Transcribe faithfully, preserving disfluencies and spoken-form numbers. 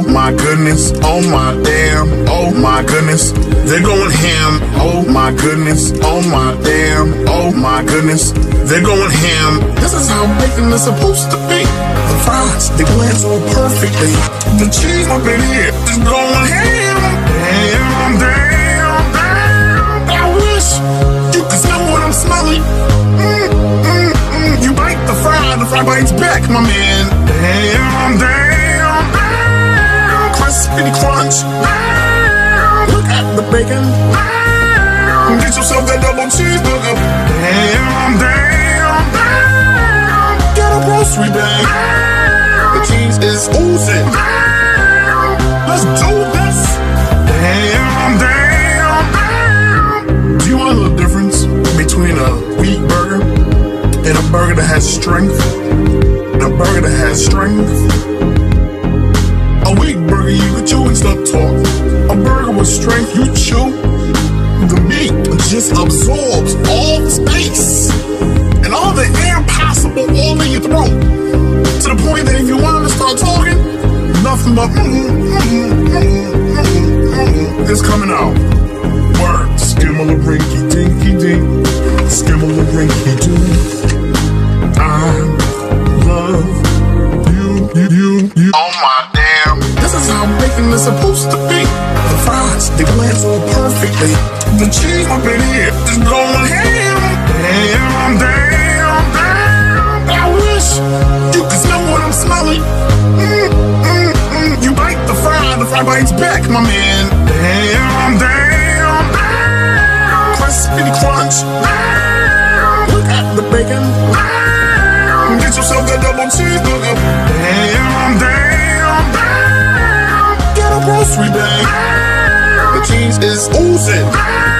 oh my goodness, oh my damn, oh my goodness, they're going ham, oh my goodness, oh my damn, oh my goodness, they're going ham. This is how bacon is supposed to be. The fries, they blend so perfectly. The cheese up in here is going ham, damn, damn, damn. I wish you could smell what I'm smelling. Mm, mm, mm. You bite the fry, the fry bites back, my man. Damn, damn, damn. Crispity crunch. Damn. Look at the bacon. Damn. Get yourself that double cheeseburger. Damn, damn, damn. Get a grocery bag. Damn. The cheese is oozing. Damn. Let's do this. Damn, damn, damn. Do you want a little difference between a wheat burger and a burger that has strength? A burger that has strength. A weak burger you could chew and stop talking. A burger with strength you chew. The meat just absorbs all the space and all the air possible all in your throat. To the point that if you wanted to start talking, nothing but mm-hmm, mm-hmm, mm-hmm, mm-hmm, mm-hmm is coming out. Word, skimmel a rinky dinky dink, skimmel a rinky dink. I'm You, you, you, you. Oh my damn. This is how bacon is supposed to be. The fries, they blend so perfectly. The cheese up in here is going ham. Damn, damn, damn. I wish you could smell what I'm smelling. Mm, mm, mm. You bite the fry, the fry bites back, my man. Damn, damn, damn. Crispity crunch. Damn. Look at the bacon. Damn. Get yourself that double cheeseburger. Damn, damn, damn. Get a grocery bag. Damn. The cheese is oozing. Damn.